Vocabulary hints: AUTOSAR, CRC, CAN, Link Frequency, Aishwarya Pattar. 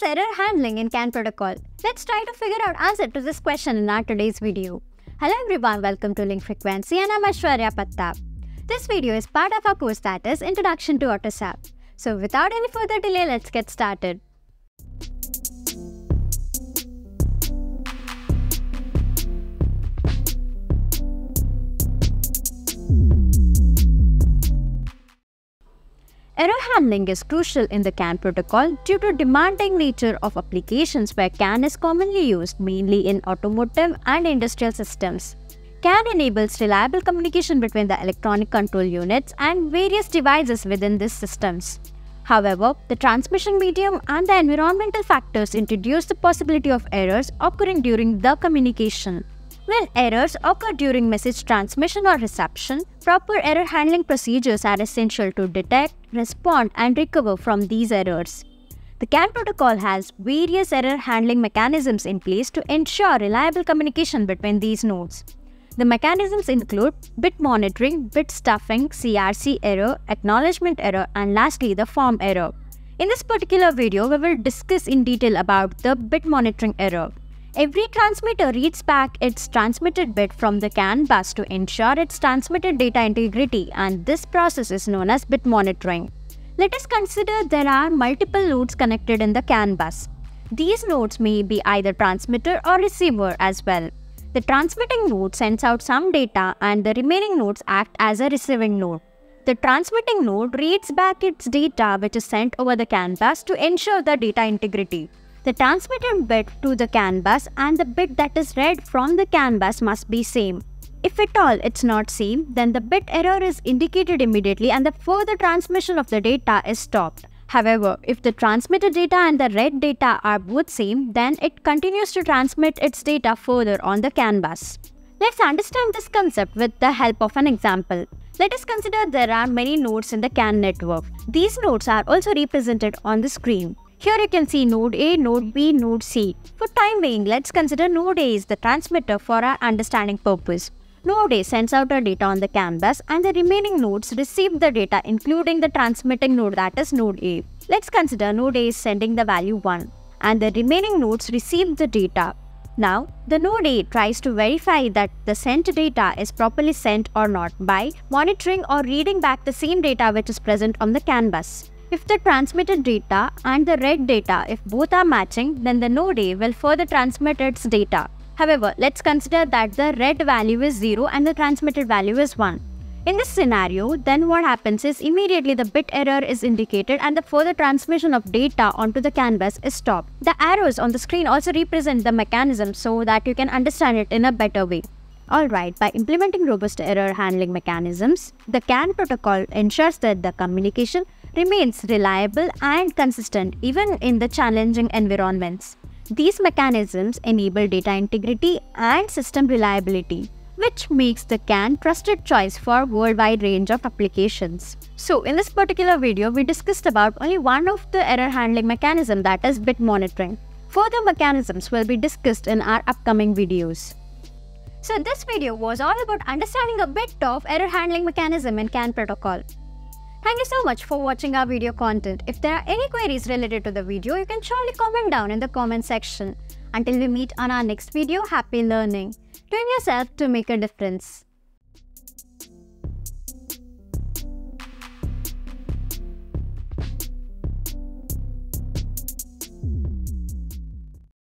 is error handling in CAN protocol? Let's try to figure out answer to this question in our today's video. Hello everyone, welcome to Link Frequency and I'm Aishwarya Pattar. This video is part of our course that is Introduction to AUTOSAR. So without any further delay, let's get started. Error handling is crucial in the CAN protocol due to demanding nature of applications where CAN is commonly used, mainly in automotive and industrial systems. CAN enables reliable communication between the electronic control units and various devices within these systems. However, the transmission medium and the environmental factors introduce the possibility of errors occurring during the communication. When errors occur during message transmission or reception, proper error handling procedures are essential to detect, respond and recover from these errors. The CAN protocol has various error handling mechanisms in place to ensure reliable communication between these nodes. The mechanisms include bit monitoring, bit stuffing, CRC error, acknowledgement error and lastly the form error. In this particular video, we will discuss in detail about the bit monitoring error. Every transmitter reads back its transmitted bit from the CAN bus to ensure its transmitted data integrity, and this process is known as bit monitoring. Let us consider there are multiple nodes connected in the CAN bus. These nodes may be either transmitter or receiver as well. The transmitting node sends out some data and the remaining nodes act as a receiving node. The transmitting node reads back its data which is sent over the CAN bus to ensure the data integrity. The transmitted bit to the CAN bus and the bit that is read from the CAN bus must be same. If at all it's not same, then the bit error is indicated immediately and the further transmission of the data is stopped. However, if the transmitted data and the read data are both same, then it continues to transmit its data further on the CAN bus. Let's understand this concept with the help of an example. Let us consider there are many nodes in the CAN network. These nodes are also represented on the screen. Here you can see node A, node B, node C. For time being, let's consider node A is the transmitter for our understanding purpose. Node A sends out the data on the CAN bus and the remaining nodes receive the data including the transmitting node that is node A. Let's consider node A is sending the value 1 and the remaining nodes receive the data. Now, the node A tries to verify that the sent data is properly sent or not by monitoring or reading back the same data which is present on the CAN bus. If the transmitted data and the read data, if both are matching, then the node A will further transmit its data. However, let's consider that the read value is 0 and the transmitted value is 1. In this scenario, then what happens is immediately the bit error is indicated and the further transmission of data onto the CAN bus is stopped. The arrows on the screen also represent the mechanism so that you can understand it in a better way. Alright, by implementing robust error handling mechanisms, the CAN protocol ensures that the communication remains reliable and consistent even in the challenging environments. These mechanisms enable data integrity and system reliability, which makes the CAN trusted choice for a worldwide range of applications. So in this particular video, we discussed about only one of the error handling mechanism, that is bit monitoring. Further mechanisms will be discussed in our upcoming videos. So this video was all about understanding a bit of error handling mechanism in CAN protocol. Thank you so much for watching our video content. If there are any queries related to the video, you can surely comment down in the comment section. Until we meet on our next video, happy learning. Tune yourself to make a difference.